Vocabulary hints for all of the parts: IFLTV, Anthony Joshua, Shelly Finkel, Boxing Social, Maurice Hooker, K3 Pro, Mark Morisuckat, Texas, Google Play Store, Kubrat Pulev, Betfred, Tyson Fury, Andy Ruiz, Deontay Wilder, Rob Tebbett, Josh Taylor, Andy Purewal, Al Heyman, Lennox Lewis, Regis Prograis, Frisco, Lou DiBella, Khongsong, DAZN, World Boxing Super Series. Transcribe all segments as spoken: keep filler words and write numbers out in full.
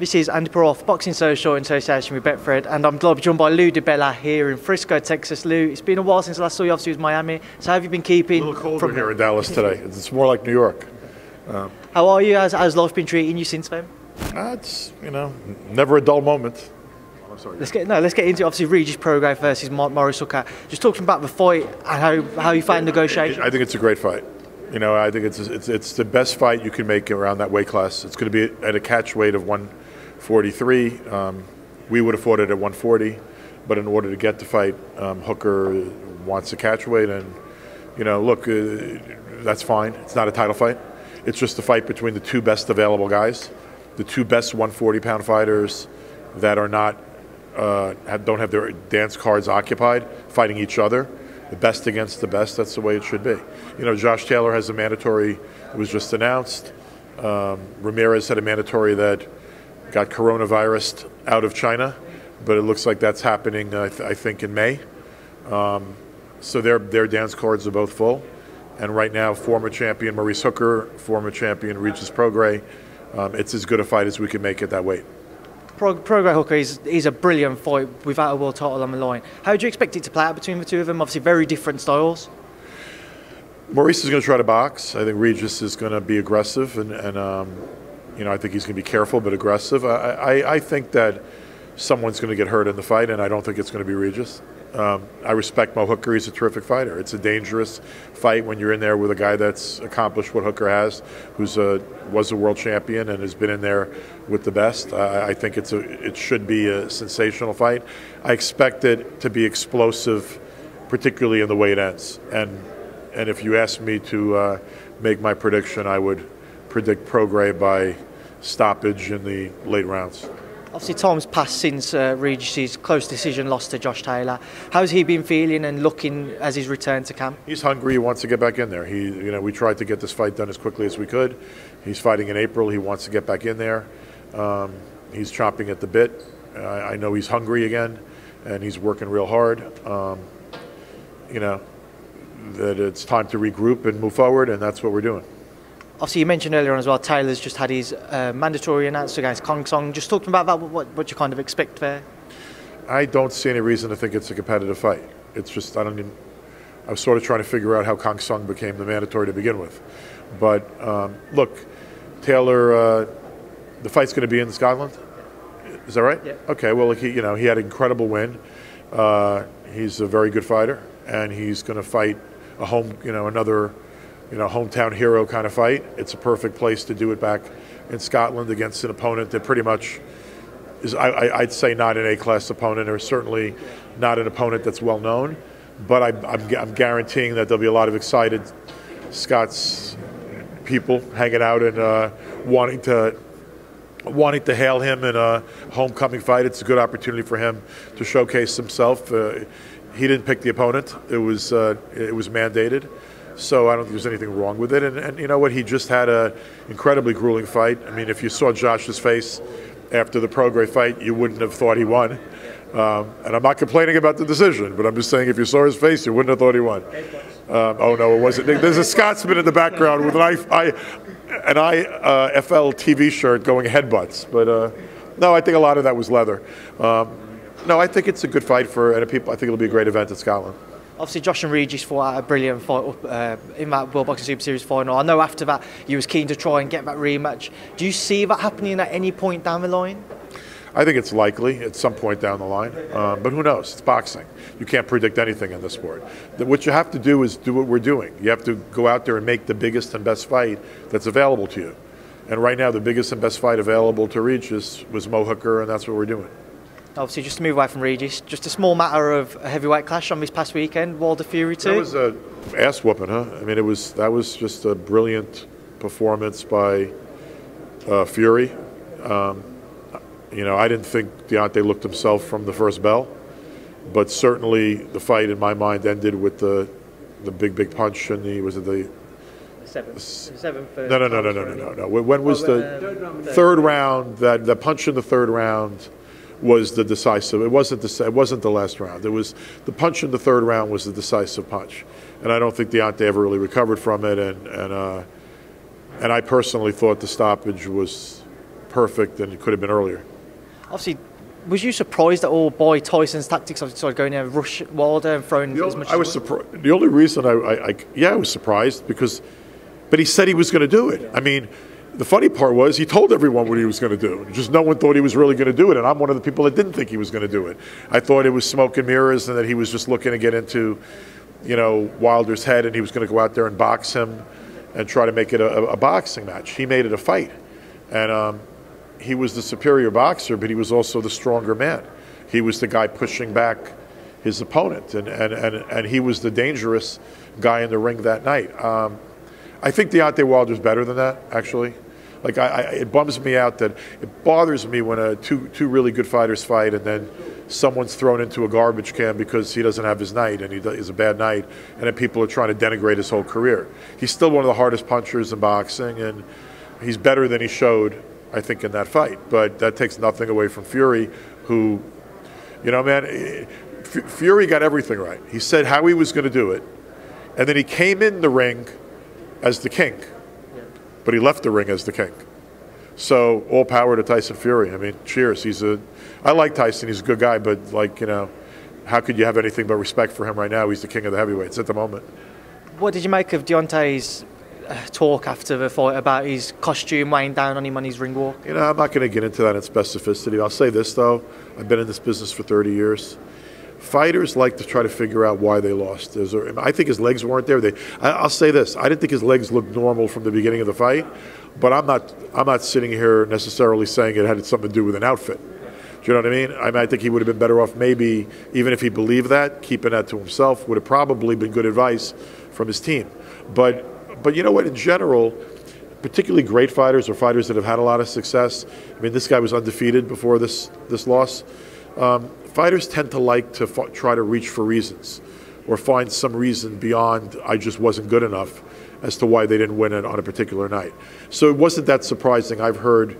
This is Andy Purewal for Boxing Social in association with Betfred, and I'm glad to be joined by Lou DiBella here in Frisco, Texas. Lou, it's been a while since I last saw you. Obviously, it was Miami. So how have you been keeping? A little colder from here in Dallas today. It's more like New York. Uh, how are you? How's, how's life been treating you since then? Uh, it's, you know, never a dull moment. Oh, I'm sorry. Let's get, no, let's get into, obviously, Regis Prograis versus Mark Morisuckat. Just talking about the fight and how, how you fight negotiations. I think it's a great fight. You know, I think it's, it's, it's the best fight you can make around that weight class. It's going to be at a catch weight of one forty-three. Um, we would have fought it at one forty, but in order to get the fight, um, Hooker wants a catch weight. And, you know, look, uh, that's fine. It's not a title fight. It's just a fight between the two best available guys, the two best one forty pound fighters that are not, uh, have, don't have their dance cards occupied, fighting each other. The best against the best, that's the way it should be. You know, Josh Taylor has a mandatory that was just announced. Um, Ramirez had a mandatory that got coronavirus out of China, but it looks like that's happening, uh, I, th I think, in May. Um, so their, their dance cards are both full. And right now, former champion Maurice Hooker, former champion Regis Prograis, um, it's as good a fight as we can make at that weight. Prograis Hooker is, is a brilliant fight without a world title on the line. How do you expect it to play out between the two of them? Obviously, very different styles. Maurice is going to try to box. I think Regis is going to be aggressive, and, and um, you know, I think he's going to be careful but aggressive. I, I, I think that someone's going to get hurt in the fight, and I don't think it's going to be Regis. Um, I respect Mo Hooker. He's a terrific fighter. It's a dangerous fight when you're in there with a guy that's accomplished what Hooker has, who's a, was a world champion and has been in there with the best. Uh, I think it's a, it should be a sensational fight. I expect it to be explosive, particularly in the way it ends. And, and if you asked me to uh, make my prediction, I would predict Prograis by stoppage in the late rounds. Obviously, time's passed since uh, Regis' close decision loss to Josh Taylor. How's he been feeling and looking as he's returned to camp? He's hungry. He wants to get back in there. He, you know, we tried to get this fight done as quickly as we could. He's fighting in April. He wants to get back in there. Um, he's chomping at the bit. I, I know he's hungry again, and he's working real hard. Um, you know, that it's time to regroup and move forward, and that's what we're doing. Obviously, you mentioned earlier on as well, Taylor's just had his uh, mandatory announced against Khongsong. Just talking about that, what, what you kind of expect there? I don't see any reason to think it's a competitive fight. It's just, I don't even, I was sort of trying to figure out how Khongsong became the mandatory to begin with. But um, look, Taylor, uh, the fight's going to be in Scotland. Is that right? Yeah. Okay, well, he, you know, he had an incredible win. Uh, he's a very good fighter, and he's going to fight a home, you know, another. You know, hometown hero kind of fight. It's a perfect place to do it back in Scotland against an opponent that pretty much is, I, I'd say, not an A-class opponent, or certainly not an opponent that's well known. But I, I'm, I'm guaranteeing that there'll be a lot of excited Scots people hanging out and uh, wanting to wanting to hail him in a homecoming fight. It's a good opportunity for him to showcase himself. Uh, he didn't pick the opponent. It was uh, it was mandated. So I don't think there's anything wrong with it. And, and you know what? He just had an incredibly grueling fight. I mean, if you saw Josh's face after the Prograis fight, you wouldn't have thought he won. Um, and I'm not complaining about the decision, but I'm just saying if you saw his face, you wouldn't have thought he won. Um, oh, no, it wasn't. There's a Scotsman in the background with an, I, I, an I F L T V shirt going headbutts. But, uh, no, I think a lot of that was leather. Um, no, I think it's a good fight for and people. I think it'll be a great event in Scotland. Obviously, Josh and Regis fought out a brilliant fight up, uh, in that World Boxing Super Series final. I know after that you was keen to try and get that rematch. Do you see that happening at any point down the line? I think it's likely at some point down the line, um, but who knows? It's boxing. You can't predict anything in this sport. What you have to do is do what we're doing. You have to go out there and make the biggest and best fight that's available to you. And right now, the biggest and best fight available to Regis was Mo Hooker, and that's what we're doing. Obviously, just to move away from Regis, just a small matter of a heavyweight clash on this past weekend, Wilder Fury two. That was a ass whooping, huh? I mean, it was that was just a brilliant performance by uh, Fury. Um, you know, I didn't think Deontay looked himself from the first bell, but certainly the fight in my mind ended with the the big big punch and the was it the seventh, seventh no no no no no no no no. When was oh, the third round, third round that the punch in the third round? Was the decisive. It wasn't the, it wasn't the last round. It was the punch in the third round was the decisive punch, and I don't think Deontay ever really recovered from it. And and uh, and I personally thought the stoppage was perfect than it could have been earlier. Obviously, was you surprised at all by Tyson's tactics of sort of going there, rush Wilder and throwing the as much? I was surprised. The only reason I, I, I, yeah, I was surprised because, but he said he was going to do it. I mean, the funny part was he told everyone what he was going to do. Just no one thought he was really going to do it, and I'm one of the people that didn't think he was going to do it. I thought it was smoke and mirrors, and that he was just looking to get into, you know, Wilder's head, and he was going to go out there and box him, and try to make it a, a boxing match. He made it a fight, and um, he was the superior boxer, but he was also the stronger man. He was the guy pushing back his opponent, and and and, and he was the dangerous guy in the ring that night. Um, I think Deontay Wilder's better than that, actually. Like, I, I, it bums me out that it bothers me when a, two, two really good fighters fight and then someone's thrown into a garbage can because he doesn't have his night and he does, it's a bad night, and then people are trying to denigrate his whole career. He's still one of the hardest punchers in boxing, and he's better than he showed, I think, in that fight. But that takes nothing away from Fury, who, you know, man, F- Fury got everything right. He said how he was going to do it, and then he came in the ring as the king, but he left the ring as the king. So all power to Tyson Fury. I mean, cheers. He's a, I like Tyson. He's a good guy, but, like, you know, how could you have anything but respect for him right now? He's the king of the heavyweights at the moment. What did you make of Deontay's talk after the fight about his costume weighing down on him on his ring walk? You know, I'm not going to get into that in specificity. I'll say this, though. I've been in this business for thirty years. Fighters like to try to figure out why they lost. There, I think his legs weren't there. They, I, I'll say this: I didn't think his legs looked normal from the beginning of the fight, but I'm not. I'm not sitting here necessarily saying it had something to do with an outfit. Do you know what I mean? I mean, I think he would have been better off, maybe even if he believed that, keeping that to himself would have probably been good advice from his team. But, but you know what? In general, particularly great fighters or fighters that have had a lot of success. I mean, this guy was undefeated before this this loss. Um, Fighters tend to like to f try to reach for reasons or find some reason beyond I just wasn't good enough as to why they didn't win it on a particular night. So it wasn't that surprising. I've heard,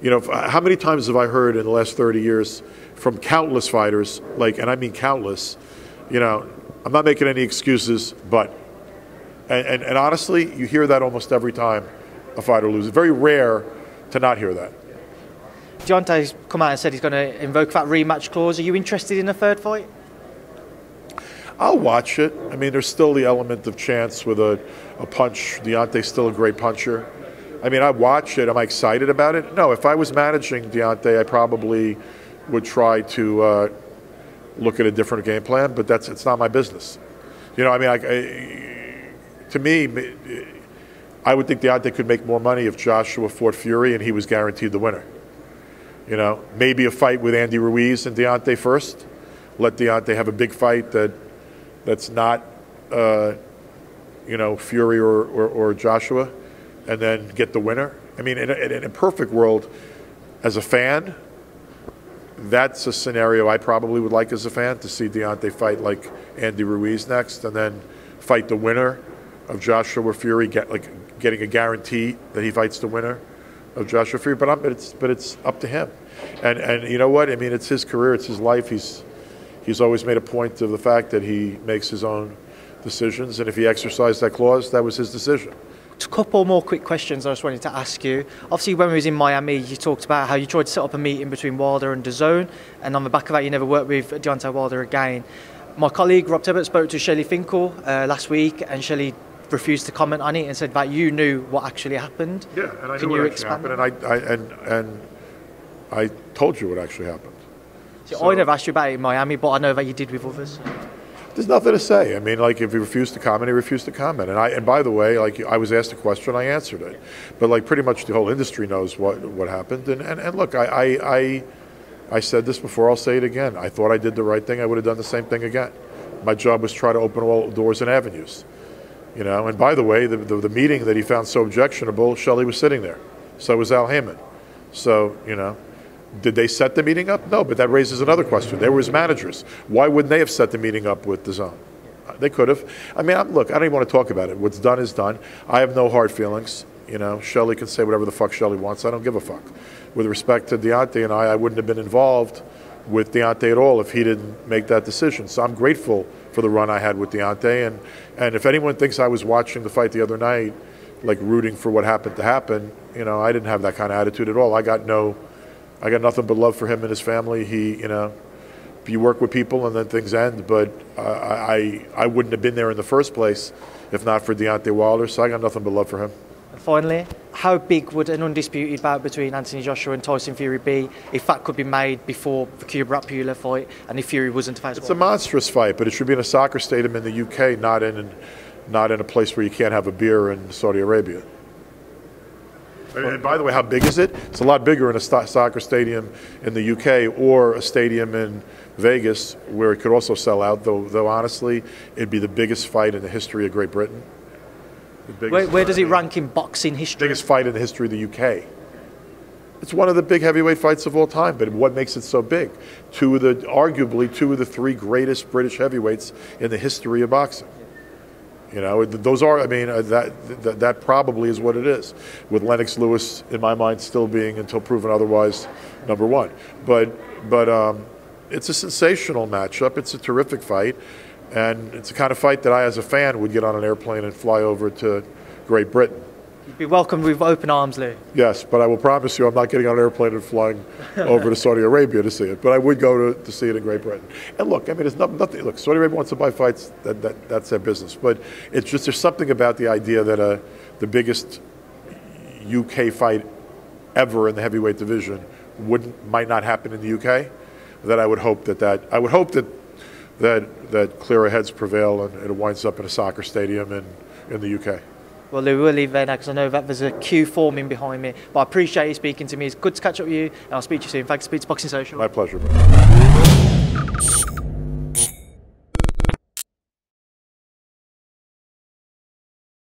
you know, how many times have I heard in the last thirty years from countless fighters, like, and I mean countless, you know, I'm not making any excuses, but, and, and, and honestly, you hear that almost every time a fighter loses. Very rare to not hear that. Deontay's come out and said he's going to invoke that rematch clause. Are you interested in a third fight? I'll watch it. I mean, there's still the element of chance with a, a punch. Deontay's still a great puncher. I mean, I watch it. Am I excited about it? No. If I was managing Deontay, I probably would try to uh, look at a different game plan, but that's, it's not my business. You know, I mean, I, I, to me, I would think Deontay could make more money if Joshua fought Fury and he was guaranteed the winner. You know, maybe a fight with Andy Ruiz and Deontay first. Let Deontay have a big fight that that's not, uh, you know, Fury or, or, or Joshua, and then get the winner. I mean, in a, in a perfect world, as a fan, that's a scenario I probably would like as a fan, to see Deontay fight like Andy Ruiz next, and then fight the winner of Joshua or Fury, get, like, getting a guarantee that he fights the winner of Joshua Fury, but, I'm, but it's but it's up to him, and and you know what I mean. It's his career, it's his life. He's he's always made a point of the fact that he makes his own decisions, and if he exercised that clause, that was his decision. A couple more quick questions I just wanted to ask you. Obviously, when we was in Miami, you talked about how you tried to set up a meeting between Wilder and DAZN, and on the back of that, you never worked with Deontay Wilder again. My colleague Rob Tebbett spoke to Shelly Finkel uh, last week, and Shelly refused to comment on it and said that you knew what actually happened. Yeah, and I Can knew what actually happened, and I, I, and, and I told you what actually happened. See, so I never asked you about it in Miami, but I know that you did with others. There's nothing to say. I mean, like, if he refused to comment, he refused to comment. And, I, and by the way, like, I was asked a question, I answered it. But, like, pretty much the whole industry knows what, what happened. And, and, and look, I, I, I, I said this before, I'll say it again. I thought I did the right thing. I would have done the same thing again. My job was try to open all doors and avenues. You know, and by the way, the, the, the meeting that he found so objectionable, Shelly was sitting there. So was Al Heyman. So, you know, did they set the meeting up? No, but that raises another question. They were his managers. Why wouldn't they have set the meeting up with DAZN? They could have. I mean, I'm, look, I don't even want to talk about it. What's done is done. I have no hard feelings. You know, Shelly can say whatever the fuck Shelly wants. I don't give a fuck. With respect to Deontay and I, I wouldn't have been involved with Deontay at all if he didn't make that decision. So I'm grateful for the run I had with Deontay, and, and if anyone thinks I was watching the fight the other night like rooting for what happened to happen. You know, I didn't have that kind of attitude at all. I got no, I got nothing but love for him and his family. He, you know, you work with people and then things end. But uh, I, I wouldn't have been there in the first place if not for Deontay Wilder. So I got nothing but love for him. And finally, how big would an undisputed bout between Anthony Joshua and Tyson Fury be if that could be made before the Kubrat Pulev fight and if Fury wasn't to face? It's a monstrous fight, but it should be in a soccer stadium in the U K, not in, not in a place where you can't have a beer in Saudi Arabia. And by the way, how big is it? It's a lot bigger in a st soccer stadium in the U K or a stadium in Vegas where it could also sell out, though, though honestly, it'd be the biggest fight in the history of Great Britain. Where, where does it rank in boxing history? Biggest fight in the history of the U K. It's one of the big heavyweight fights of all time, but what makes it so big? Two of the, arguably two of the three greatest British heavyweights in the history of boxing. You know, those are, I mean, that, that, that probably is what it is, with Lennox Lewis, in my mind, still being, until proven otherwise, number one. But, but um, it's a sensational matchup. It's a terrific fight. And it's the kind of fight that I, as a fan, would get on an airplane and fly over to Great Britain. You'd be welcomed with open arms, Lou. Yes, but I will promise you I'm not getting on an airplane and flying over to Saudi Arabia to see it. But I would go to, to see it in Great Britain. And look, I mean, it's nothing, nothing. Look, Saudi Arabia wants to buy fights. That, that, that's their business. But it's just there's something about the idea that uh, the biggest U K fight ever in the heavyweight division wouldn't, might not happen in the U K. That I would hope that that I would hope that that that clearer heads prevail and it winds up in a soccer stadium in in the U K. Well, Lou, we'll leave there now because I know that there's a queue forming behind me. But I appreciate you speaking to me. It's good to catch up with you, and I'll speak to you soon. Thanks for speaking to Boxing Social. My pleasure, bro.